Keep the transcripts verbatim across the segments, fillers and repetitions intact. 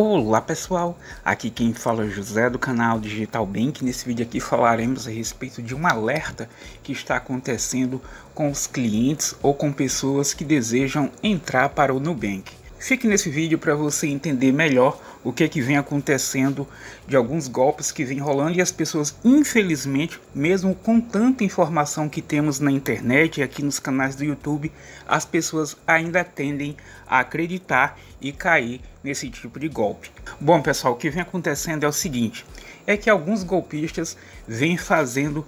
Olá pessoal, aqui quem fala é José do canal Digital Bank. Nesse vídeo aqui falaremos a respeito de um alerta que está acontecendo com os clientes ou com pessoas que desejam entrar para o Nubank. Fique nesse vídeo para você entender melhor o que é que vem acontecendo de alguns golpes que vem rolando e as pessoas, infelizmente, mesmo com tanta informação que temos na internet e aqui nos canais do YouTube, as pessoas ainda tendem a acreditar e cair nesse tipo de golpe. Bom, pessoal, o que vem acontecendo é o seguinte, é que alguns golpistas vêm fazendo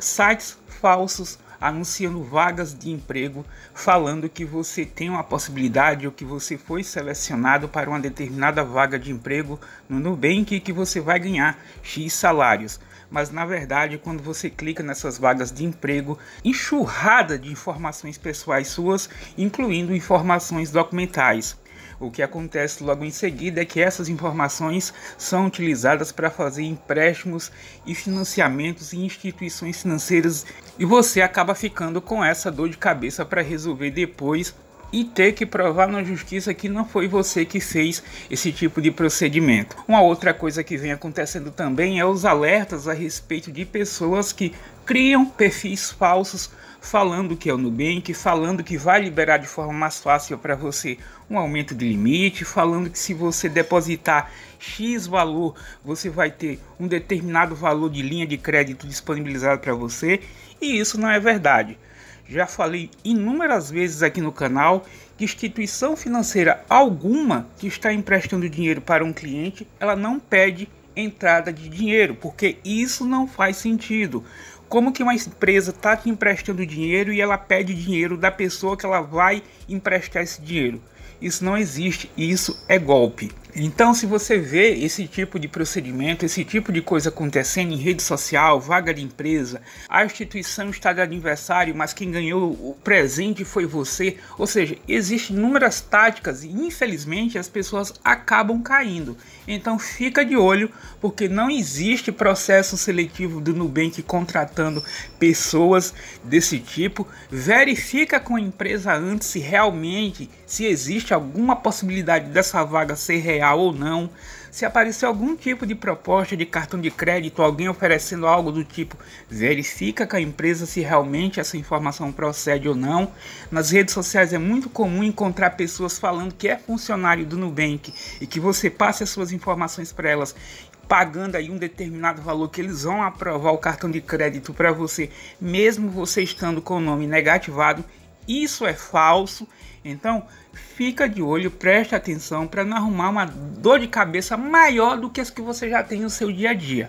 sites falsos, anunciando vagas de emprego, falando que você tem uma possibilidade ou que você foi selecionado para uma determinada vaga de emprego no Nubank e que você vai ganhar X salários. Mas na verdade, quando você clica nessas vagas de emprego, enxurrada de informações pessoais suas, incluindo informações documentais. O que acontece logo em seguida é que essas informações são utilizadas para fazer empréstimos e financiamentos em instituições financeiras e você acaba ficando com essa dor de cabeça para resolver depois e ter que provar na justiça que não foi você que fez esse tipo de procedimento. Uma outra coisa que vem acontecendo também é os alertas a respeito de pessoas que criam perfis falsos falando que é o Nubank, falando que vai liberar de forma mais fácil para você um aumento de limite, falando que se você depositar X valor, você vai ter um determinado valor de linha de crédito disponibilizado para você, e isso não é verdade. Já falei inúmeras vezes aqui no canal que instituição financeira alguma que está emprestando dinheiro para um cliente, ela não pede entrada de dinheiro, porque isso não faz sentido. Como que uma empresa está te emprestando dinheiro e ela pede dinheiro da pessoa que ela vai emprestar esse dinheiro? Isso não existe, isso é golpe. Então, se você vê esse tipo de procedimento, esse tipo de coisa acontecendo em rede social, vaga de empresa, a instituição está de aniversário, mas quem ganhou o presente foi você, ou seja, existem inúmeras táticas e infelizmente as pessoas acabam caindo. Então fica de olho, porque não existe processo seletivo do Nubank contratando pessoas desse tipo. Verifica com a empresa antes se realmente, se existe alguma possibilidade dessa vaga ser real ou não. Se aparecer algum tipo de proposta de cartão de crédito, alguém oferecendo algo do tipo, verifica com a empresa se realmente essa informação procede ou não. Nas redes sociais é muito comum encontrar pessoas falando que é funcionário do Nubank e que você passe as suas informações para elas, pagando aí um determinado valor que eles vão aprovar o cartão de crédito para você, mesmo você estando com o nome negativado. Isso é falso, então fica de olho, preste atenção para não arrumar uma dor de cabeça maior do que as que você já tem no seu dia a dia.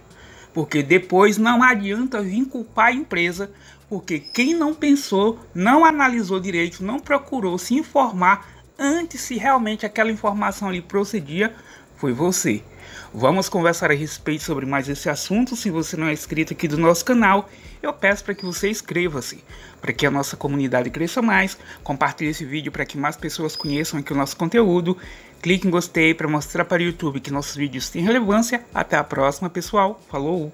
Porque depois não adianta vir culpar a empresa, porque quem não pensou, não analisou direito, não procurou se informar antes se realmente aquela informação ali procedia, foi você. Vamos conversar a respeito sobre mais esse assunto. Se você não é inscrito aqui do nosso canal, eu peço para que você inscreva-se, para que a nossa comunidade cresça mais. Compartilhe esse vídeo para que mais pessoas conheçam aqui o nosso conteúdo. Clique em gostei para mostrar para o YouTube que nossos vídeos têm relevância. Até a próxima, pessoal. Falou!